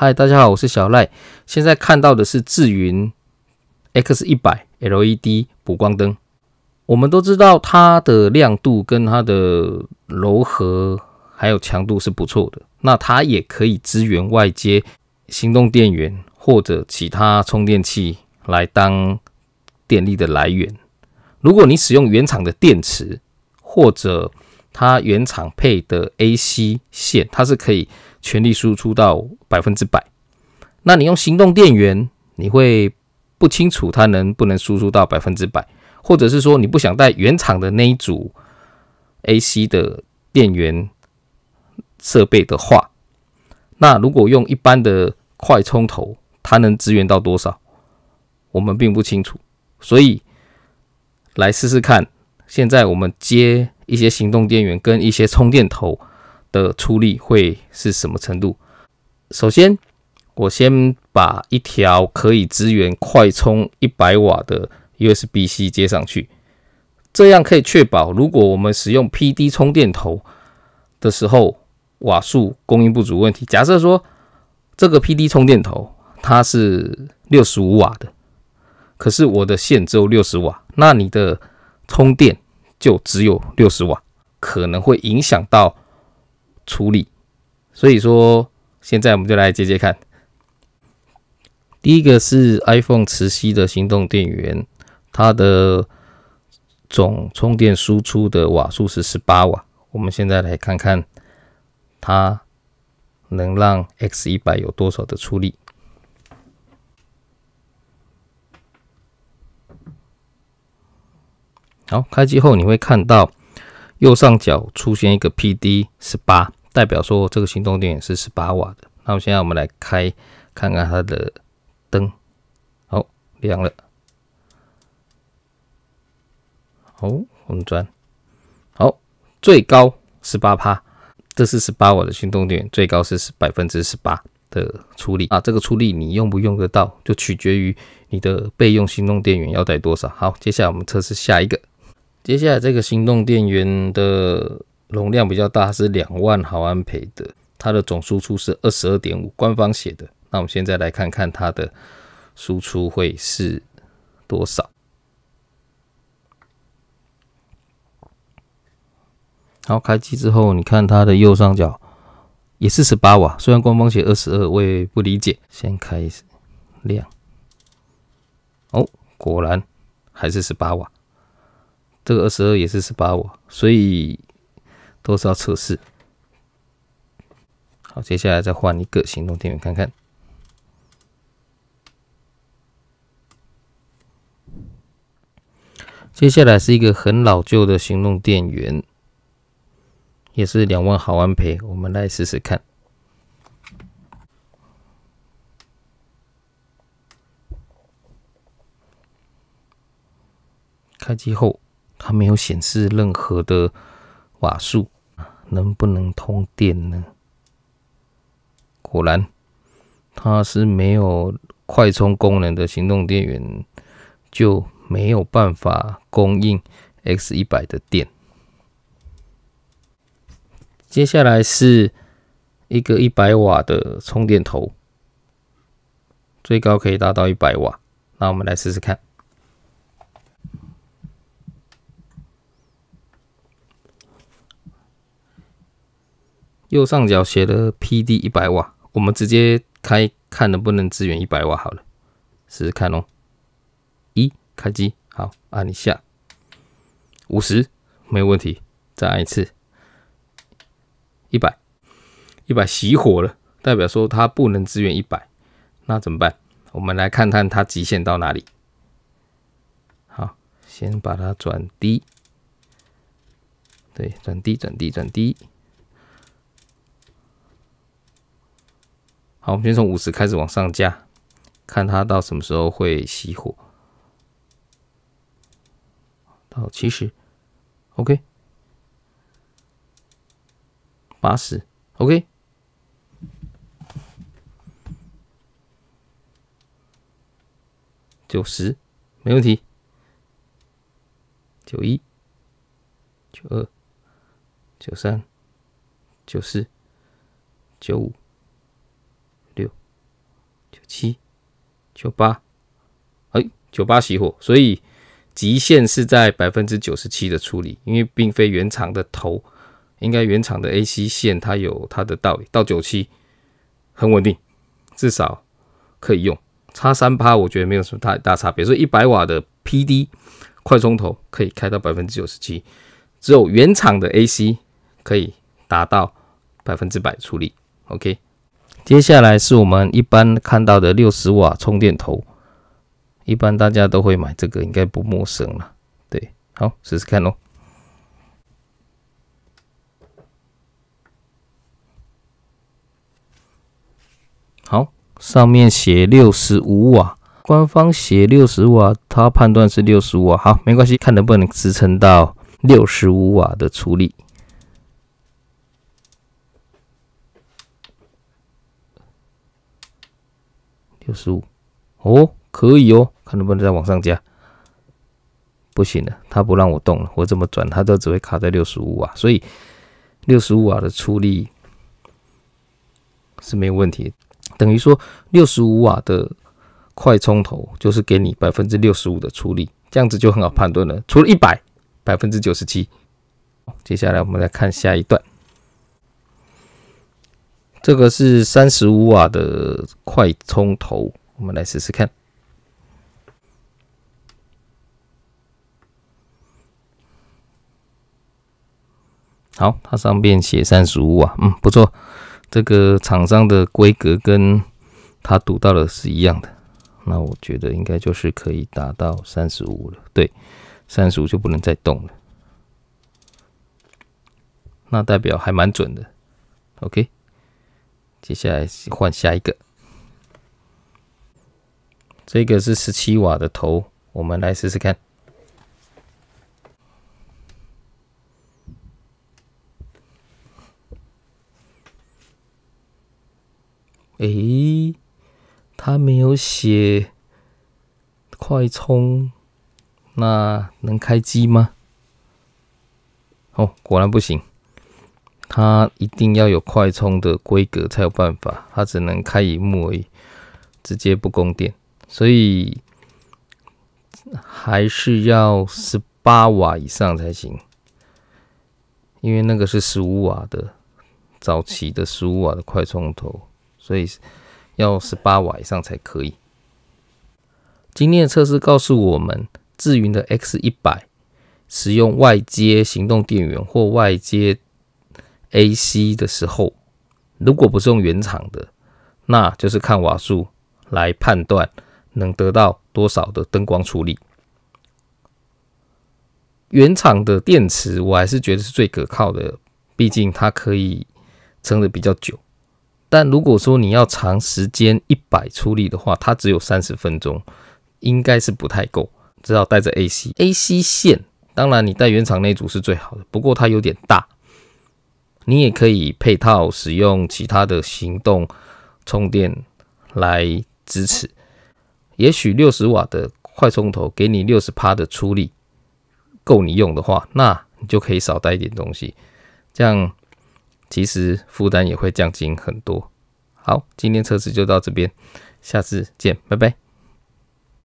嗨，大家好，我是小赖。现在看到的是智云 X100 LED 补光灯。我们都知道它的亮度跟它的柔和还有强度是不错的，那它也可以支援外接行动电源或者其他充电器来当电力的来源。如果你使用原厂的电池或者它原厂配的 AC 线，它是可以全力输出到 100%。那你用行动电源，你会不清楚它能不能输出到 100%， 或者是说你不想带原厂的那一组 AC 的电源设备的话，那如果用一般的快充头，它能支援到多少，我们并不清楚。所以来试试看，现在我们接一些行动电源跟一些充电头的出力会是什么程度？首先，我先把一条可以支援快充100瓦的 USB-C 接上去，这样可以确保如果我们使用 PD 充电头的时候，瓦数供应不足问题。假设说这个 PD 充电头它是65瓦的，可是我的线只有60瓦，那你的充电就只有60瓦，可能会影响到处理。所以说，现在我们就来接接看。第一个是 iPhone 10C 的行动电源，它的总充电输出的瓦数是18瓦。我们现在来看看它能让 X100 有多少的出力。好，开机后你会看到右上角出现一个 PD18， 代表说这个行动电源是18瓦的。那么现在我们来开看看它的灯，好，亮了。好，我们转，好，最高 18%， 这是18瓦的行动电源，最高是 18% 的出力啊。这个出力你用不用得到，就取决于你的备用行动电源要带多少。好，接下来我们测试下一个。接下来这个行动电源的容量比较大，是2万毫安培的，它的总输出是 22.5， 官方写的。那我们现在来看看它的输出会是多少。好，开机之后你看它的右上角也是18瓦，虽然官方写 22， 我也不理解。先开亮，哦，果然还是18瓦。这个22也是18瓦，所以都是要测试。好，接下来再换一个行动电源看看。接下来是一个很老旧的行动电源，也是2万毫安培，我们来试试看。开机后它没有显示任何的瓦数，能不能通电呢？果然，它是没有快充功能的行动电源，就没有办法供应 X100 的电。接下来是一个100瓦的充电头，最高可以达到100瓦。那我们来试试看。右上角写的 PD100 瓦，我们直接开看能不能支援100瓦好了，试试看哦。一，开机，好，按一下，50，没问题，再按一次，100，熄火了，代表说它不能支援100，那怎么办？我们来看看它极限到哪里。好，先把它转低，对，转低。好，我们先从50开始往上加，看它到什么时候会熄火。到70 OK， 80 OK， 90没问题，91 92 93 94 95 97、98，98熄火，所以极限是在 97% 的处理，因为并非原厂的头，应该原厂的 AC 线它有它的道理，到97很稳定，至少可以用，差 3% 我觉得没有什么太大差别，所以100瓦的 PD 快充头可以开到 97%， 只有原厂的 AC 可以达到 100% 处理。 OK， 接下来是我们一般看到的60瓦充电头，一般大家都会买这个，应该不陌生了。对，好，试试看哦。好，上面写65瓦，官方写60瓦，它判断是65瓦。好，没关系，看能不能支撑到65瓦的处理。 65哦，可以哦，看能不能再往上加。不行了，它不让我动了，我怎么转它都只会卡在65瓦，所以65瓦的出力是没有问题。等于说65瓦的快充头就是给你 65% 的出力，这样子就很好判断了。除了100 97%，接下来我们来看下一段。 这个是35瓦的快充头，我们来试试看。好，它上面写35瓦，不错，这个厂商的规格跟它读到的是一样的，那我觉得应该就是可以达到35了。对， 35就不能再动了，那代表还蛮准的。OK。 接下来换下一个，这个是17瓦的头，我们来试试看。诶，它没有写快充，那能开机吗？哦，果然不行。 它一定要有快充的规格才有办法，它只能开屏幕而已，直接不供电，所以还是要18瓦以上才行，因为那个是15瓦的早期的15瓦的快充头，所以要18瓦以上才可以。今天的测试告诉我们，智云的 X100 使用外接行动电源或外接 AC 的时候，如果不是用原厂的，那就是看瓦数来判断能得到多少的灯光出力。原厂的电池我还是觉得是最可靠的，毕竟它可以撑得比较久。但如果说你要长时间100出力的话，它只有30分钟，应该是不太够，只好带着 AC 线。当然，你带原厂那组是最好的，不过它有点大。 你也可以配套使用其他的行动充电来支持，也许60瓦的快充头给你 60% 的出力，够你用的话，那你就可以少带一点东西，这样其实负担也会降轻很多。好，今天测试就到这边，下次见，拜拜。